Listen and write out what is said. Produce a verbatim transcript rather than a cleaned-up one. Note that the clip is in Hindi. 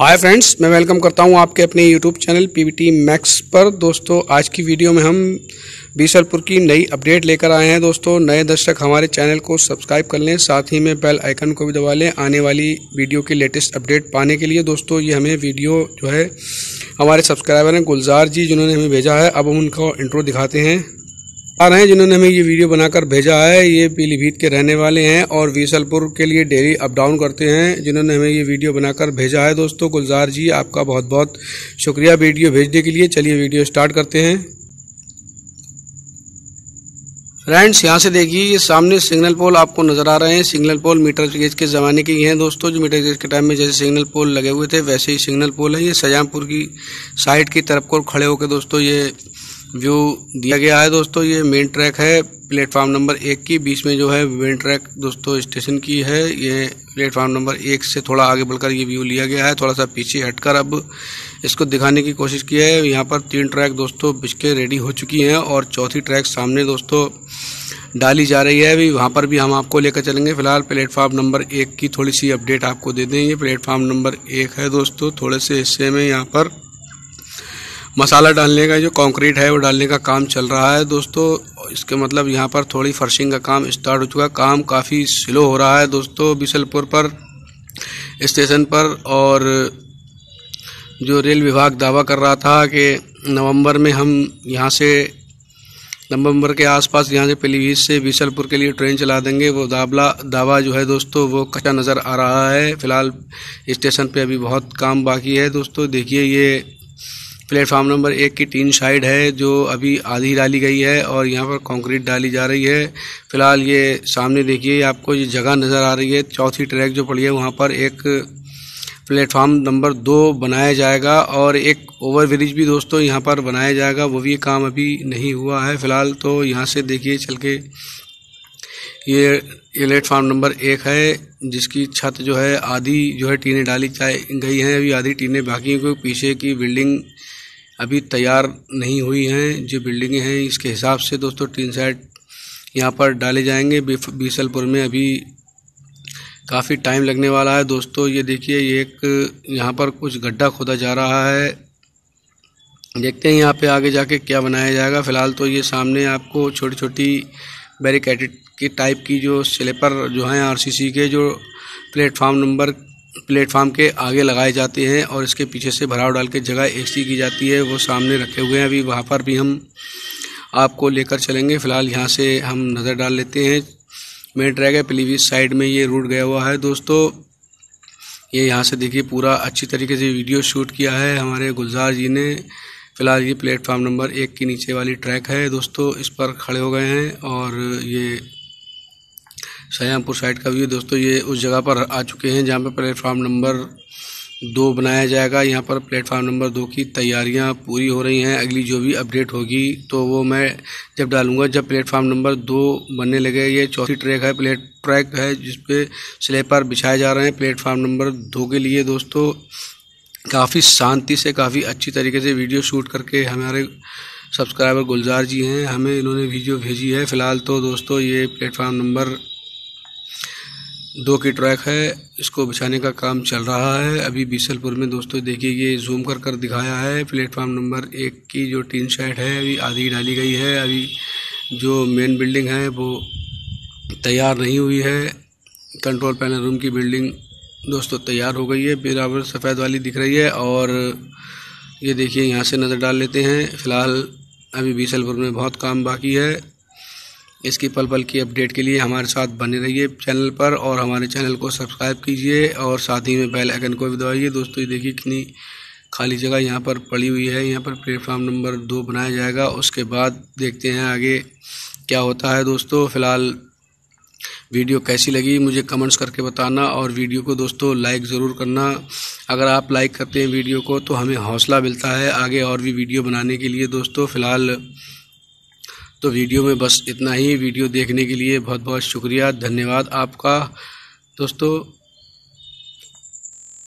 हाय फ्रेंड्स, मैं वेलकम करता हूं आपके अपने यूट्यूब चैनल पीवीटी मैक्स पर। दोस्तों, आज की वीडियो में हम बीसलपुर की नई अपडेट लेकर आए हैं। दोस्तों, नए दर्शक हमारे चैनल को सब्सक्राइब कर लें, साथ ही में बेल आइकन को भी दबा लें आने वाली वीडियो की लेटेस्ट अपडेट पाने के लिए। दोस्तों, ये हमें वीडियो जो है हमारे सब्सक्राइबर हैं गुलजार जी, जिन्होंने हमें भेजा है। अब हम उनका इंट्रो दिखाते हैं आ रहे हैं जिन्होंने हमें ये वीडियो बनाकर भेजा है। ये पीलीभीत के रहने वाले हैं और बीसलपुर के लिए डेली अप डाउन करते हैं, जिन्होंने हमें ये वीडियो बनाकर भेजा है। दोस्तों, गुलजार जी आपका बहुत बहुत शुक्रिया वीडियो भेजने के लिए। चलिए वीडियो स्टार्ट करते हैं। फ्रेंड्स, यहाँ से देखिए, ये सामने सिग्नल पोल आपको नजर आ रहे हैं। सिग्नल पोल मीटर गेज के ज़माने के ही हैं दोस्तों। जो मीटर गेज के टाइम में जैसे सिग्नल पोल लगे हुए थे, वैसे ही सिग्नल पोल है। ये शाहजहाँपुर की साइड की तरफ को खड़े होकर दोस्तों ये व्यू दिया गया है। दोस्तों, ये मेन ट्रैक है प्लेटफार्म नंबर एक की, बीच में जो है मेन ट्रैक दोस्तों स्टेशन की है। ये प्लेटफार्म नंबर एक से थोड़ा आगे बढ़कर ये व्यू लिया गया है, थोड़ा सा पीछे हटकर अब इसको दिखाने की कोशिश की है। यहाँ पर तीन ट्रैक दोस्तों बिछ के रेडी हो चुकी हैं और चौथी ट्रैक सामने दोस्तों डाली जा रही है अभी। वहाँ पर भी हम आपको लेकर चलेंगे। फिलहाल प्लेटफार्म नंबर एक की थोड़ी सी अपडेट आपको दे देंगे। प्लेटफार्म नंबर एक है दोस्तों, थोड़े से हिस्से में यहाँ पर मसाला डालने का जो कंक्रीट है वो डालने का काम चल रहा है दोस्तों। इसके मतलब यहाँ पर थोड़ी फर्शिंग का काम स्टार्ट हो चुका है। काम काफ़ी स्लो हो रहा है दोस्तों बीसलपुर पर स्टेशन पर, और जो रेल विभाग दावा कर रहा था कि नवंबर में हम यहाँ से नवंबर के आसपास यहाँ से पीलीभीत से बीसलपुर के लिए ट्रेन चला देंगे, वो दाबला दावा जो है दोस्तों वो कच्चा नज़र आ रहा है। फिलहाल स्टेशन पर अभी बहुत काम बाकी है दोस्तों। देखिए, ये प्लेटफार्म नंबर एक की तीन साइड है जो अभी आधी डाली गई है और यहाँ पर कंक्रीट डाली जा रही है। फिलहाल ये सामने देखिए आपको ये जगह नज़र आ रही है, चौथी ट्रैक जो पड़ी है वहाँ पर एक प्लेटफार्म नंबर दो बनाया जाएगा और एक ओवरब्रिज भी दोस्तों यहाँ पर बनाया जाएगा, वो भी काम अभी नहीं हुआ है फिलहाल। तो यहाँ से देखिए चल के ये ये प्लेटफार्म नंबर एक है जिसकी छत जो है आधी जो है टीनें डाली गई हैं, अभी आधी टीनें बाकी हैं क्योंकि पीछे की बिल्डिंग अभी तैयार नहीं हुई हैं। जो बिल्डिंगें हैं इसके हिसाब से दोस्तों तीन साइड यहाँ पर डाले जाएंगे। बीसलपुर में अभी काफ़ी टाइम लगने वाला है दोस्तों। ये देखिए, ये एक यहाँ पर कुछ गड्ढा खोदा जा रहा है, देखते हैं यहाँ पे आगे जाके क्या बनाया जाएगा। फिलहाल तो ये सामने आपको छोटी छोटी बैरिकेडेड की टाइप की जो स्लेपर जो हैं आरसीसी के जो प्लेटफार्म नंबर प्लेटफार्म के आगे लगाए जाते हैं और इसके पीछे से भराव डाल के जगह ऐसी की जाती है, वो सामने रखे हुए हैं। अभी वहाँ पर भी हम आपको लेकर चलेंगे। फिलहाल यहाँ से हम नज़र डाल लेते हैं। मेन ट्रैक है पीलीभीत साइड में ये रूट गया हुआ है दोस्तों। ये यहाँ से देखिए पूरा अच्छी तरीके से वीडियो शूट किया है हमारे गुलजार जी ने। फिलहाल ये प्लेटफार्म नंबर एक के नीचे वाली ट्रैक है दोस्तों, इस पर खड़े हो गए हैं और ये शाहजहाँपुर साइड का व्यू दोस्तों। ये उस जगह पर आ चुके हैं जहाँ पर प्लेटफार्म नंबर दो बनाया जाएगा। यहाँ पर प्लेटफार्म नंबर दो की तैयारियाँ पूरी हो रही हैं। अगली जो भी अपडेट होगी तो वो मैं जब डालूंगा, जब प्लेटफार्म नंबर दो बनने लगे। ये चौथी ट्रैक है प्लेट ट्रैक है जिसपे स्लेपर बिछाए जा रहे हैं प्लेटफार्म नंबर दो के लिए दोस्तों। काफ़ी शांति से, काफ़ी अच्छी तरीके से वीडियो शूट करके हमारे सब्सक्राइबर गुलजार जी हैं, हमें इन्होंने वीडियो भेजी है। फिलहाल तो दोस्तों ये प्लेटफार्म नंबर दो की ट्रैक है, इसको बिछाने का काम चल रहा है अभी बीसलपुर में दोस्तों। देखिए, ये जूम कर कर दिखाया है प्लेटफार्म नंबर एक की जो टीन शेड है अभी आधी डाली गई है, अभी जो मेन बिल्डिंग है वो तैयार नहीं हुई है। कंट्रोल पैनल रूम की बिल्डिंग दोस्तों तैयार हो गई है, बराबर सफ़ेद वाली दिख रही है। और ये देखिए यहाँ से नज़र डाल लेते हैं। फ़िलहाल अभी बीसलपुर में बहुत काम बाकी है। इसकी पल पल की अपडेट के लिए हमारे साथ बने रहिए चैनल पर और हमारे चैनल को सब्सक्राइब कीजिए और साथ ही में बेल आइकन को भी दबाइए दोस्तों। ये देखिए कितनी खाली जगह यहाँ पर पड़ी हुई है, यहाँ पर प्लेटफार्म नंबर दो बनाया जाएगा, उसके बाद देखते हैं आगे क्या होता है दोस्तों। फ़िलहाल वीडियो कैसी लगी मुझे कमेंट्स करके बताना और वीडियो को दोस्तों लाइक ज़रूर करना। अगर आप लाइक करते हैं वीडियो को तो हमें हौसला मिलता है आगे और भी वीडियो बनाने के लिए दोस्तों। फ़िलहाल तो वीडियो में बस इतना ही। वीडियो देखने के लिए बहुत बहुत शुक्रिया, धन्यवाद आपका दोस्तों।